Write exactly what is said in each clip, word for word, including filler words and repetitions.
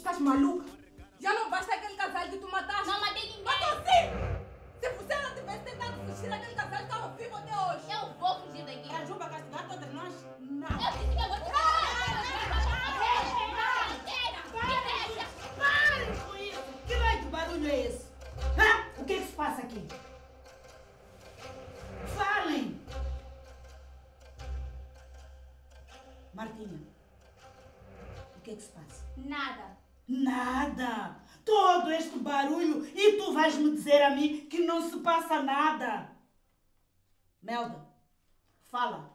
Estás maluca? Já não basta aquele casal que tu mataste? Não matei ninguém. Matou sim! Se você não tivesse tentado fugir, aquele casal estava vivo até hoje. Eu vou fugir daqui. A Juba castigar todas nós? Não. Eu disse que eu vou te castigar. Pare com isso. Que raio de barulho é esse? O que é que se passa aqui? Falem! Martinha, o que é que se passa? Nada. Nada! Todo este barulho e tu vais me dizer a mim que não se passa nada. Melda, fala.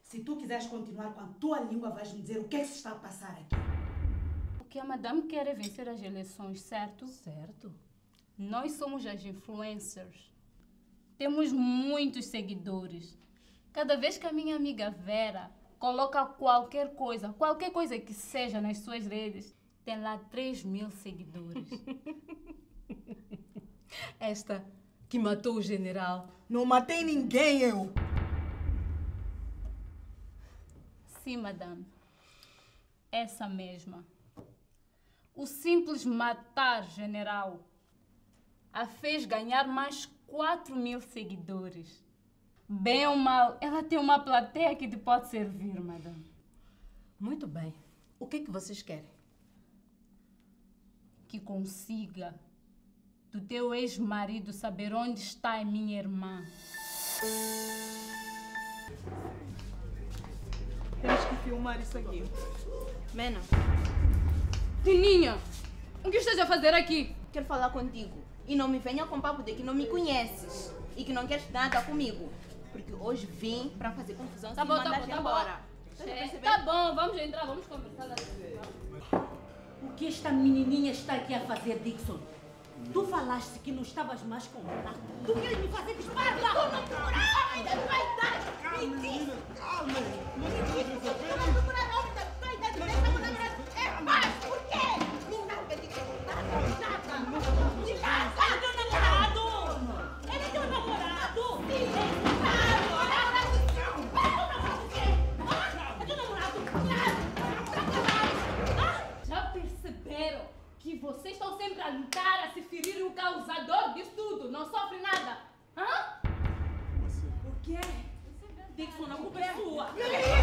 Se tu quiseres continuar com a tua língua, vais me dizer o que é que se está a passar aqui. O que a madame quer é vencer as eleições, certo? Certo. Nós somos as influencers. Temos muitos seguidores. Cada vez que a minha amiga Vera coloca qualquer coisa, qualquer coisa que seja nas suas redes, tem lá três mil seguidores. Esta que matou o general. Não matei ninguém, eu. Sim, madame. Essa mesma. O simples matar general a fez ganhar mais quatro mil seguidores. Bem ou mal, ela tem uma plateia que te pode servir, madame. Muito bem. O que é que vocês querem? Que consiga do teu ex-marido saber onde está a minha irmã. Temos que filmar isso aqui. Mena. Tininha, o que estás a fazer aqui? Quero falar contigo. E não me venha com papo de que não me conheces e que não queres nada comigo. Porque hoje vim para fazer confusão. Tá bom, tá bom, tá bom. Tá bom, vamos entrar, vamos conversar lá. O que esta menininha está aqui a fazer, Dixon? Tu falaste que não estavas mais com ela. Tu queres me fazer disparar? Tu não procurava a vida da tua idade! Mentira! Calma! Mentira! Tu não procurava a vida da tua idade! Desta namorada é mais! Por quê? Não dá para dizer nada! De casa! É teu namorado! Ele é teu namorado! Sim! É teu namorado! É teu namorado! Que vocês estão sempre a lutar, a se ferir o causador disso tudo. Não sofre nada. Hã? O quê? Dixon, a culpa é sua.